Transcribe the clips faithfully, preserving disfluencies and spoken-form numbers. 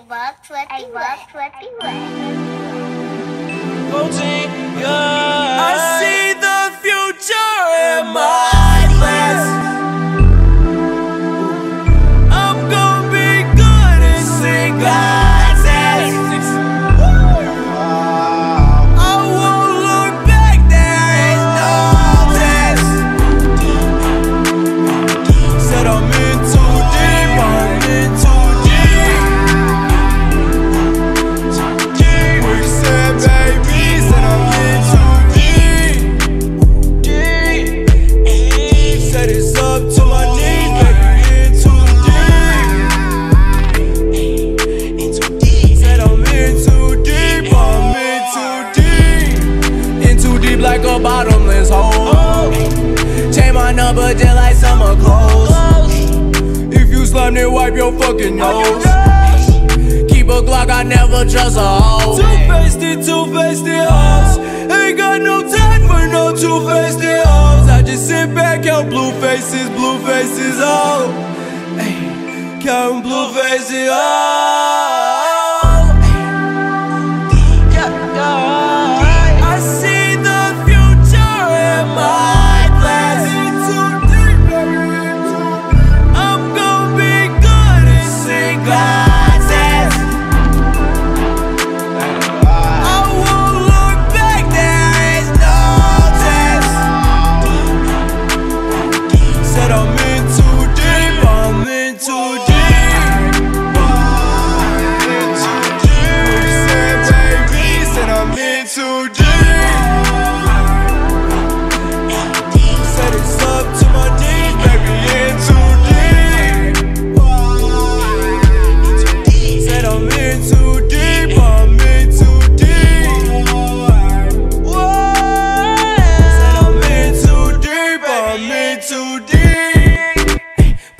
I love Trippie Redd. I love Trippie Redd. Voting good. I see the future in my eyes. I'm gonna be good and sing God's ass. I won't look back, there is no test. Said I'm in too deep, I'm in too deep. Like a bottomless hole. Change my number just like summer clothes. If you slime, then wipe your fucking nose. Keep a Glock, I never trust a hoe. Two-faced, two-faced hoes. Ain't got no time for no two-faced hoes. I just sit back, count blue faces, blue faces, oh. Count blue faces, oh.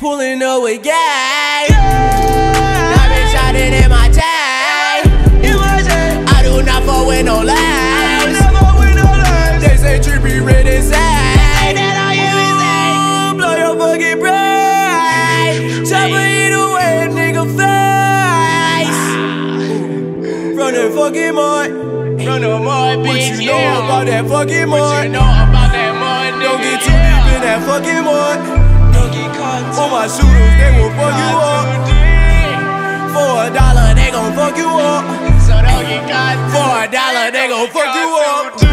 Pulling up with gang, yeah. I've been shining in my chain. In my chain. I do not fuck with no lies. I never with no lies. They say Trippie Redd is sad. That I am is blow your fucking brain. Chopper eat away a nigga face. From the fucking mud, from the mud, bitch. What you know yeah. about that fucking mud? What you know about that mud? Don't get too yeah. deep in that fucking mud. All my shooters, they gon' fuck you up. For a dollar, they gon' fuck you up. For a dollar, they gon' fuck you up.